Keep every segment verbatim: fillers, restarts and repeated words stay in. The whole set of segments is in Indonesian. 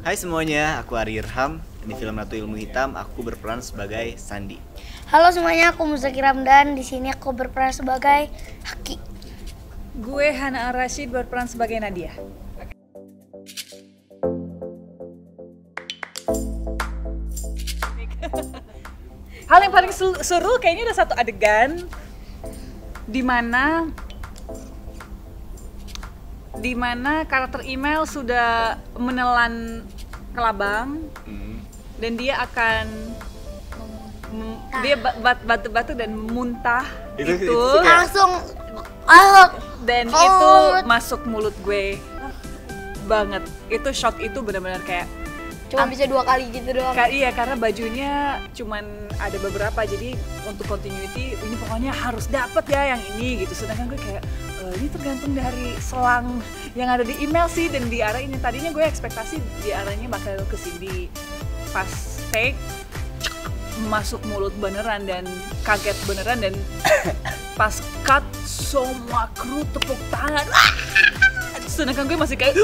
Hai semuanya, aku Ari Irham. Di film Ratu Ilmu Hitam, aku berperan sebagai Sandi. Halo semuanya, aku Muzakki Ramdhan. Di sini aku berperan sebagai Haki. Gue Hannah Al Rashid berperan sebagai Nadia. Hal yang paling seru kayaknya ada satu adegan di mana di mana karakter email sudah menelan kelabang mm. dan dia akan muntah. Dia batu-batu dan muntah itu, itu, itu langsung oh, dan oh. itu masuk mulut gue banget. Itu shot itu benar-benar kayak cuma bisa dua kali gitu doang. Ka iya, karena bajunya cuman ada beberapa, jadi untuk continuity ini pokoknya harus dapet ya yang ini gitu. Sedangkan gue kayak e, ini tergantung dari selang yang ada di email sih, dan di arah ini tadinya gue ekspektasi di arahnya bakal ke sini, pas take masuk mulut beneran dan kaget beneran, dan pas cut semua kru tepuk tangan. Sedangkan gue masih kayak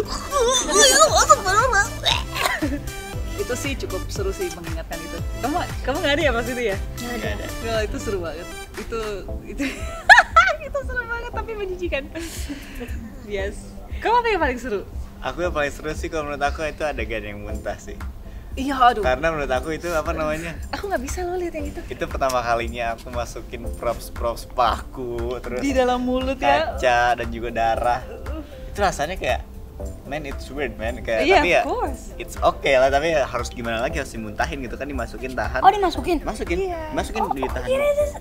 itu sih cukup seru sih mengingatkan itu. Kamu kamu nggak ada ya pas itu ya? Nggak ada. Nah, itu seru banget. Itu itu itu seru banget tapi menjijikan. Yes. Kamu apa yang paling seru? Aku yang paling seru sih kalau menurut aku itu adegan yang muntah sih. Iya, aduh. Karena menurut aku itu apa namanya? Aku nggak bisa loh lihat yang itu. Itu pertama kalinya aku masukin props-props paku terus di dalam mulut kaca, ya. Kaca dan juga darah. Itu rasanya kayak man, it's weird man, kayak yeah, tapi ya it's okay lah, tapi ya harus gimana lagi, harus dimuntahin gitu kan, dimasukin tahan. Oh dimasukin? Masukin, yeah. masukin oh, ditahan oh, yeah, just...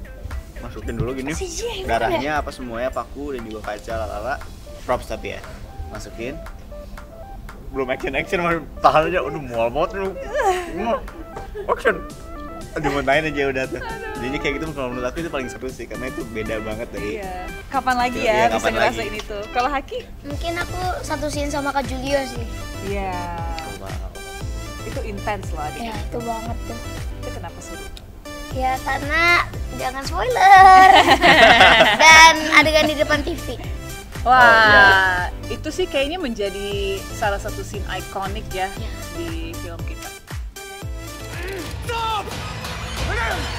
masukin dulu gini, C G I, darahnya ya? Apa semuanya, paku dan juga kaca, lalala props tapi ya, masukin belum action-action, tahan aja, udah mual banget lu action, dimuntahin aja udah tuh. Jadi kayak gitu kalau menurut aku itu paling seru sih, karena itu beda banget dari iya. Kapan lagi ya, ya kapan bisa ngerasain itu. Kalau Haki? Mungkin aku satu scene sama Kak Julio sih. Iya. Wow. Itu intens loh adiknya. Iya itu banget tuh. Itu kenapa seru? Ya karena jangan spoiler. Dan adegan di depan T V. Wah, oh, iya. Itu sih kayaknya menjadi salah satu scene ikonik ya, ya. Di film kita. Stop!